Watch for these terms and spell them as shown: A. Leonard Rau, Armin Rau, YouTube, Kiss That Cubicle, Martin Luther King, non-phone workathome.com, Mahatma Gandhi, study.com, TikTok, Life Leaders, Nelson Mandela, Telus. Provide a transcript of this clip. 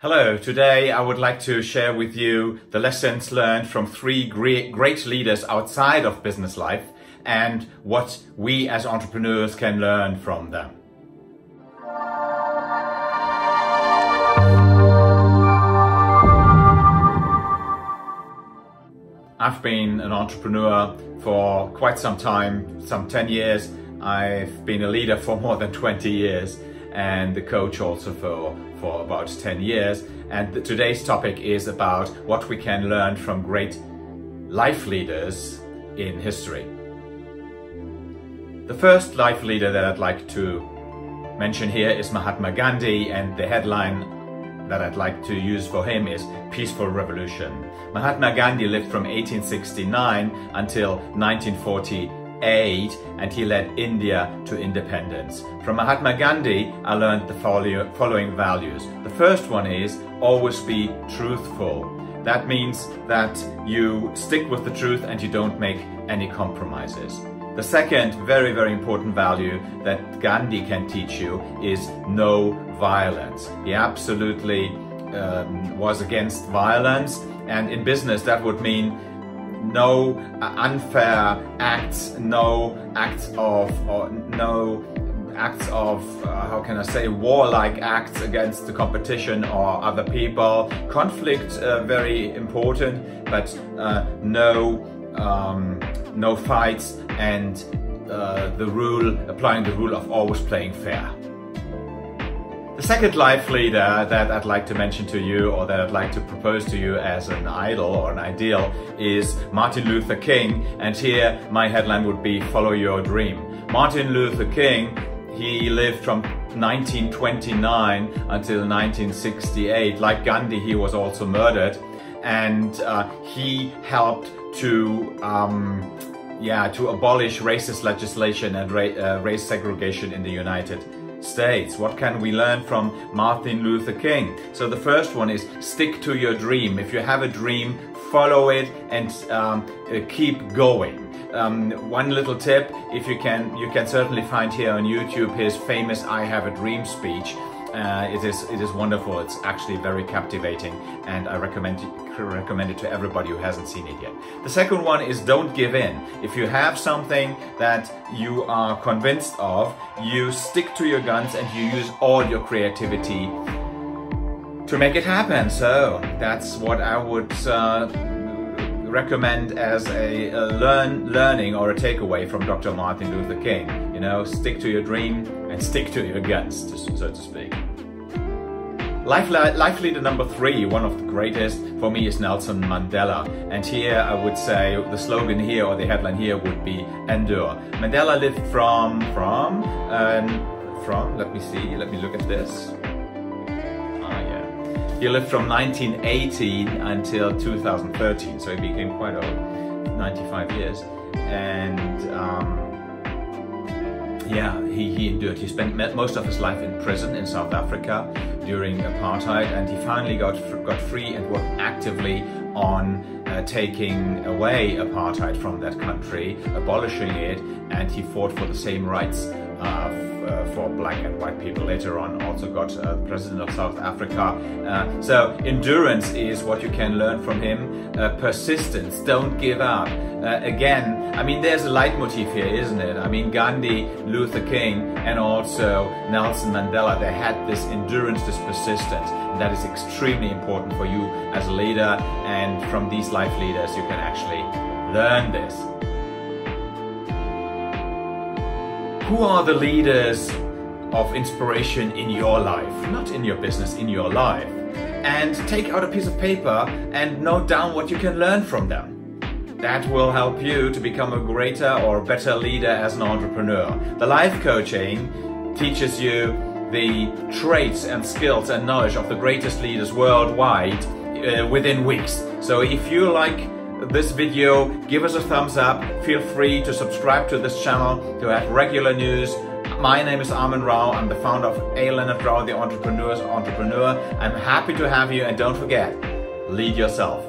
Hello, today I would like to share with you the lessons learned from three great leaders outside of business life and what we as entrepreneurs can learn from them. I've been an entrepreneur for quite some time, some 10 years. I've been a leader for more than 20 years. And the coach also for about 10 years. And today's topic is about what we can learn from great life leaders in history. The first life leader that I'd like to mention here is Mahatma Gandhi, and the headline that I'd like to use for him is Peaceful Revolution. Mahatma Gandhi lived from 1869 until 1948, and he led India to independence. From Mahatma Gandhi, I learned the following values. The first one is always be truthful. That means that you stick with the truth and you don't make any compromises. The second very, very important value that Gandhi can teach you is no violence. He absolutely was against violence, and in business that would mean no unfair acts, warlike acts against the competition or other people. Conflict, very important, but no fights, and applying the rule of always playing fair. The second life leader that I'd like to mention to you, or that I'd like to propose to you as an idol or an ideal, is Martin Luther King. And here my headline would be follow your dream. Martin Luther King, he lived from 1929 until 1968. Like Gandhi, he was also murdered, and he helped to abolish racist legislation and race segregation in the United States. What can we learn from Martin Luther King? So the first one is stick to your dream. If you have a dream, follow it and keep going. One little tip, if you can certainly find here on YouTube his famous I Have a Dream speech. It is wonderful. It's actually very captivating, and I recommend it to everybody who hasn't seen it yet. The second one is don't give in. If you have something that you are convinced of, you stick to your guns and you use all your creativity to make it happen. So that's what I would recommend as a learning or a takeaway from Dr. Martin Luther King. You know, stick to your dream and stick to your guns, so to speak. Life leader number three, one of the greatest for me, is Nelson Mandela. And here I would say the slogan here, or the headline here, would be endure. Mandela lived let me look at this. He lived from 1918 until 2013, so he became quite old, 95 years. And he endured. He spent most of his life in prison in South Africa during apartheid, and he finally got free and worked actively on taking away apartheid from that country, abolishing it, and he fought for the same rights for black and white people. Later on, also got president of South Africa. So endurance is what you can learn from him. Persistence, don't give up. Again, I mean, there's a leitmotif here, isn't it? I mean, Gandhi, Luther King, and also Nelson Mandela, they had this endurance, this persistence, and that is extremely important for you as a leader. And from these life leaders, you can actually learn this. Who are the leaders of inspiration in your life? Not in your business, in your life. And take out a piece of paper and note down what you can learn from them. That will help you to become a greater or better leader as an entrepreneur. The life coaching teaches you the traits and skills and knowledge of the greatest leaders worldwide within weeks. So if you like this video, give us a thumbs up. Feel free to subscribe to this channel to have regular news. My name is Armin Rau. I'm the founder of A. Leonard Rau, the entrepreneur's entrepreneur. I'm happy to have you, and don't forget, lead yourself.